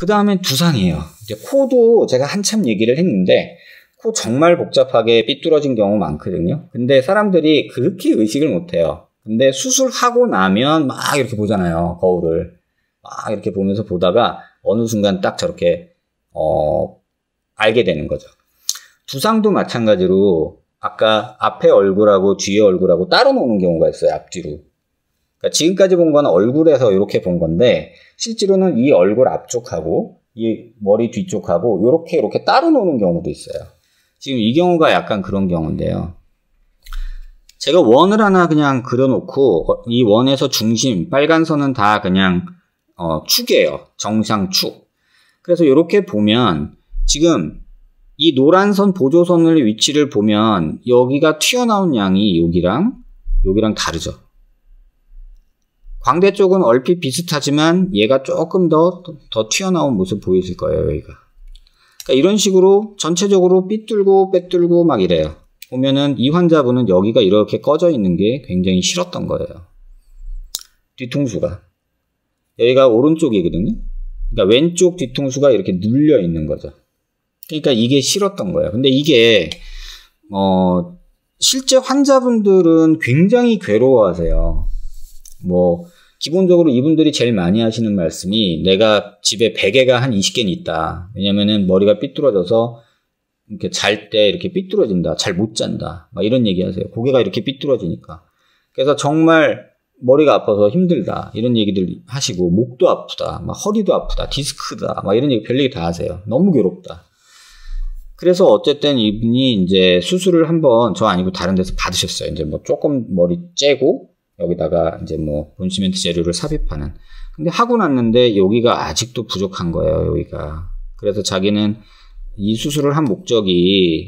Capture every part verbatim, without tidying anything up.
그 다음엔 두상이에요. 이제 코도 제가 한참 얘기를 했는데 코 정말 복잡하게 삐뚤어진 경우 많거든요. 근데 사람들이 그렇게 의식을 못해요. 근데 수술하고 나면 막 이렇게 보잖아요. 거울을 막 이렇게 보면서 보다가 어느 순간 딱 저렇게 어 알게 되는 거죠. 두상도 마찬가지로 아까 앞에 얼굴하고 뒤에 얼굴하고 따로 노는 경우가 있어요. 앞뒤로. 그러니까 지금까지 본 거는 얼굴에서 이렇게 본 건데 실제로는 이 얼굴 앞쪽하고 이 머리 뒤쪽하고 이렇게 이렇게 따로 노는 경우도 있어요. 지금 이 경우가 약간 그런 경우인데요. 제가 원을 하나 그냥 그려놓고 이 원에서 중심, 빨간 선은 다 그냥 어, 축이에요. 정상축. 그래서 이렇게 보면 지금 이 노란 선 보조선의 위치를 보면 여기가 튀어나온 양이 여기랑 여기랑 다르죠. 광대 쪽은 얼핏 비슷하지만 얘가 조금 더, 더 튀어나온 모습 보이실 거예요. 여기가. 그러니까 이런 식으로 전체적으로 삐뚤고 빼뚤고 막 이래요. 보면은 이 환자분은 여기가 이렇게 꺼져 있는 게 굉장히 싫었던 거예요. 뒤통수가. 여기가 오른쪽이거든요. 그러니까 왼쪽 뒤통수가 이렇게 눌려 있는 거죠. 그러니까 이게 싫었던 거예요. 근데 이게 어 실제 환자분들은 굉장히 괴로워하세요. 뭐 기본적으로 이분들이 제일 많이 하시는 말씀이 내가 집에 베개가 한 이십 개는 있다. 왜냐면은 머리가 삐뚤어져서 이렇게 잘 때 이렇게 삐뚤어진다. 잘 못 잔다. 막 이런 얘기 하세요. 고개가 이렇게 삐뚤어지니까. 그래서 정말 머리가 아파서 힘들다. 이런 얘기들 하시고, 목도 아프다. 막 허리도 아프다. 디스크다. 막 이런 얘기 별 얘기 다 하세요. 너무 괴롭다. 그래서 어쨌든 이분이 이제 수술을 한번 저 아니고 다른 데서 받으셨어요. 이제 뭐 조금 머리 째고, 여기다가 이제 뭐 본시멘트 재료를 삽입하는. 근데 하고 났는데 여기가 아직도 부족한 거예요. 여기가. 그래서 자기는 이 수술을 한 목적이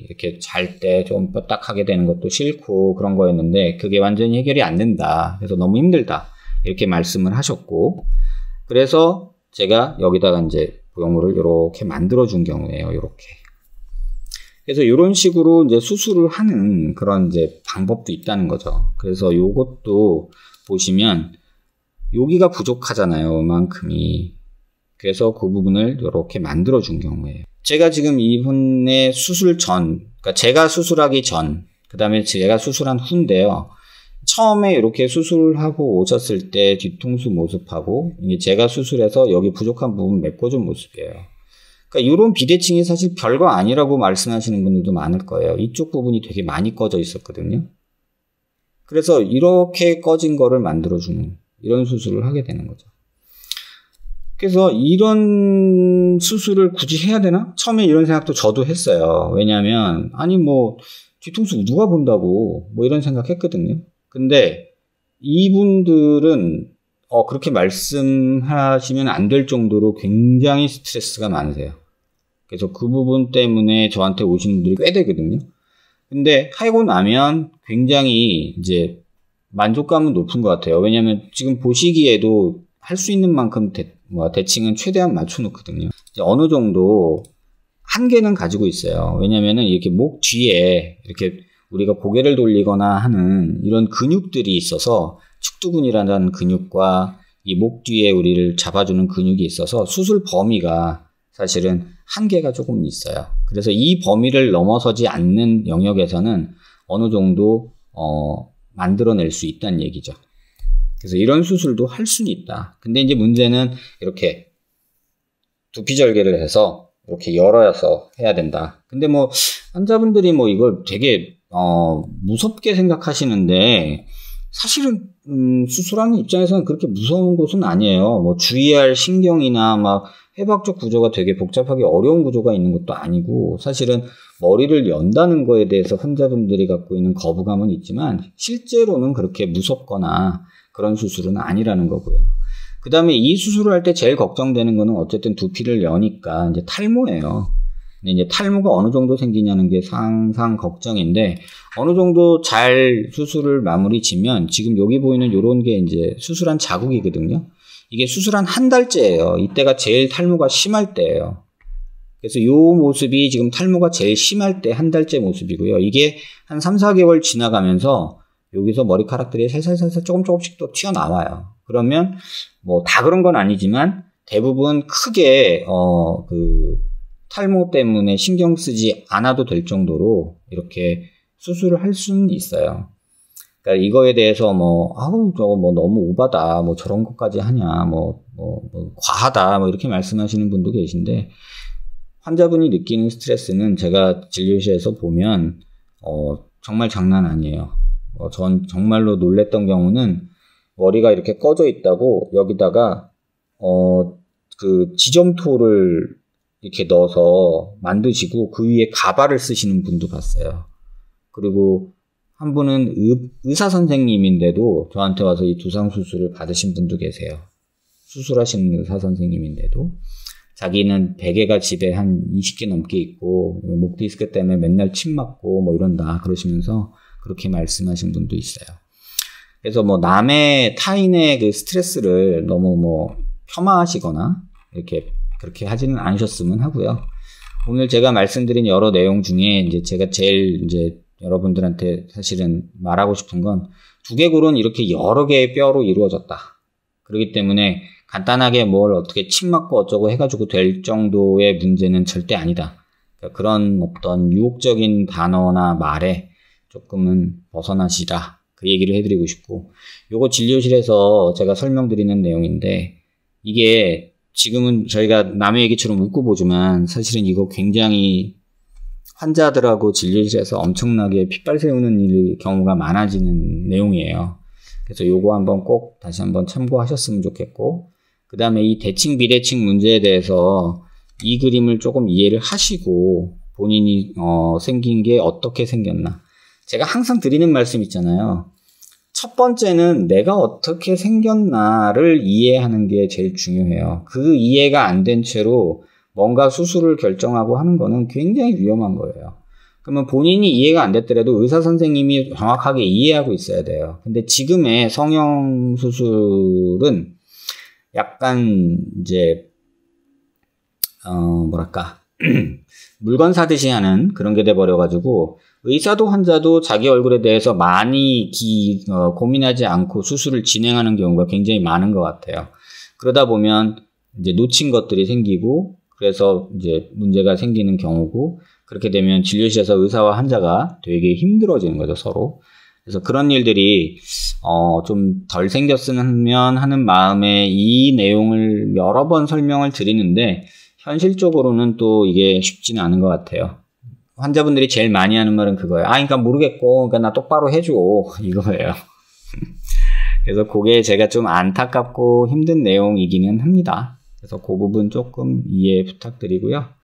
이렇게 잘 때 좀 뼈딱하게 되는 것도 싫고 그런 거였는데 그게 완전히 해결이 안 된다. 그래서 너무 힘들다. 이렇게 말씀을 하셨고 그래서 제가 여기다가 이제 보형물을 이렇게 만들어준 경우에요. 이렇게. 그래서 이런 식으로 이제 수술을 하는 그런 이제 방법도 있다는 거죠. 그래서 요것도 보시면 여기가 부족하잖아요. 이만큼이. 그래서 그 부분을 이렇게 만들어준 경우에요. 제가 지금 이분의 수술 전, 그러니까 제가 수술하기 전, 그 다음에 제가 수술한 후인데요. 처음에 이렇게 수술하고 오셨을 때 뒤통수 모습하고 이게 제가 수술해서 여기 부족한 부분 메꿔준 모습이에요. 그러니까 이런 비대칭이 사실 별거 아니라고 말씀하시는 분들도 많을 거예요. 이쪽 부분이 되게 많이 꺼져 있었거든요. 그래서 이렇게 꺼진 거를 만들어주는 이런 수술을 하게 되는 거죠. 그래서 이런 수술을 굳이 해야 되나? 처음에 이런 생각도 저도 했어요. 왜냐하면 아니 뭐 뒤통수 누가 본다고 뭐 이런 생각했거든요. 근데 이분들은 어 그렇게 말씀하시면 안 될 정도로 굉장히 스트레스가 많으세요. 그래서 그 부분 때문에 저한테 오시는 분들이 꽤 되거든요. 근데 하고 나면 굉장히 이제 만족감은 높은 것 같아요. 왜냐하면 지금 보시기에도 할 수 있는 만큼 됐 뭐 대칭은 최대한 맞춰놓거든요. 이제 어느 정도 한계는 가지고 있어요. 왜냐면은 이렇게 목 뒤에 이렇게 우리가 고개를 돌리거나 하는 이런 근육들이 있어서 측두근이라는 근육과 이 목 뒤에 우리를 잡아주는 근육이 있어서 수술 범위가 사실은 한계가 조금 있어요. 그래서 이 범위를 넘어서지 않는 영역에서는 어느 정도 어, 만들어낼 수 있다는 얘기죠. 그래서 이런 수술도 할 수는 있다. 근데 이제 문제는 이렇게 두피절개를 해서 이렇게 열어서 해야 된다. 근데 뭐 환자분들이 뭐 이걸 되게 어, 무섭게 생각하시는데 사실은 음, 수술하는 입장에서는 그렇게 무서운 곳은 아니에요. 뭐 주의할 신경이나 막 해박적 구조가 되게 복잡하게 어려운 구조가 있는 것도 아니고 사실은 머리를 연다는 거에 대해서 환자분들이 갖고 있는 거부감은 있지만 실제로는 그렇게 무섭거나 그런 수술은 아니라는 거고요. 그 다음에 이 수술을 할 때 제일 걱정되는 거는 어쨌든 두피를 여니까 이제 탈모예요. 근데 이제 탈모가 어느 정도 생기냐는 게 항상 걱정인데 어느 정도 잘 수술을 마무리 지면 지금 여기 보이는 이런 게 이제 수술한 자국이거든요. 이게 수술한 한 달째예요. 이때가 제일 탈모가 심할 때예요. 그래서 이 모습이 지금 탈모가 제일 심할 때 한 달째 모습이고요. 이게 한 삼, 사 개월 지나가면서 여기서 머리카락들이 살살살살 조금 조금씩 또 튀어나와요. 그러면 뭐 다 그런 건 아니지만 대부분 크게 어, 그 탈모 때문에 신경 쓰지 않아도 될 정도로 이렇게 수술을 할 수는 있어요. 그러니까 이거에 대해서 뭐 아우 저거 뭐 너무 오바다, 뭐 저런 것까지 하냐, 뭐, 뭐, 뭐 과하다, 뭐 이렇게 말씀하시는 분도 계신데, 환자분이 느끼는 스트레스는 제가 진료실에서 보면 어, 정말 장난 아니에요. 어, 전 정말로 놀랬던 경우는 머리가 이렇게 꺼져 있다고 여기다가 어, 그 지점토를 이렇게 넣어서 만드시고 그 위에 가발을 쓰시는 분도 봤어요. 그리고 한 분은 의, 의사 선생님인데도 저한테 와서 이 두상 수술을 받으신 분도 계세요. 수술하신 의사 선생님인데도 자기는 베개가 집에 한 이십 개 넘게 있고 목 디스크 때문에 맨날 침 맞고 뭐 이런다 그러시면서 그렇게 말씀하신 분도 있어요. 그래서 뭐 남의 타인의 그 스트레스를 너무 뭐 폄하하시거나 이렇게 그렇게 하지는 않으셨으면 하고요. 오늘 제가 말씀드린 여러 내용 중에 이제 제가 제일 이제 여러분들한테 사실은 말하고 싶은 건, 두개골은 이렇게 여러 개의 뼈로 이루어졌다. 그렇기 때문에 간단하게 뭘 어떻게 침 맞고 어쩌고 해가지고 될 정도의 문제는 절대 아니다. 그러니까 그런 어떤 유혹적인 단어나 말에 조금은 벗어나시라, 그 얘기를 해드리고 싶고, 요거 진료실에서 제가 설명드리는 내용인데, 이게 지금은 저희가 남의 얘기처럼 웃고 보지만 사실은 이거 굉장히 환자들하고 진료실에서 엄청나게 핏발 세우는 일 경우가 많아지는 내용이에요. 그래서 요거 한번 꼭 다시 한번 참고하셨으면 좋겠고, 그 다음에 이 대칭 비대칭 문제에 대해서 이 그림을 조금 이해를 하시고 본인이 어, 생긴 게 어떻게 생겼나, 제가 항상 드리는 말씀 있잖아요. 첫 번째는 내가 어떻게 생겼나를 이해하는 게 제일 중요해요. 그 이해가 안 된 채로 뭔가 수술을 결정하고 하는 거는 굉장히 위험한 거예요. 그러면 본인이 이해가 안 됐더라도 의사 선생님이 정확하게 이해하고 있어야 돼요. 근데 지금의 성형 수술은 약간 이제 어 뭐랄까 물건 사듯이 하는 그런 게 돼버려가지고 의사도 환자도 자기 얼굴에 대해서 많이 기, 어, 고민하지 않고 수술을 진행하는 경우가 굉장히 많은 것 같아요. 그러다 보면 이제 놓친 것들이 생기고, 그래서 이제 문제가 생기는 경우고, 그렇게 되면 진료실에서 의사와 환자가 되게 힘들어지는 거죠, 서로. 그래서 그런 일들이 어, 좀 덜 생겼으면 하는 마음에 이 내용을 여러 번 설명을 드리는데, 현실적으로는 또 이게 쉽지는 않은 것 같아요. 환자분들이 제일 많이 하는 말은 그거예요. 아, 그러니까 모르겠고, 그러니까 나 똑바로 해줘, 이거예요. 그래서 그게 제가 좀 안타깝고 힘든 내용이기는 합니다. 그래서 그 부분 조금 이해 부탁드리고요.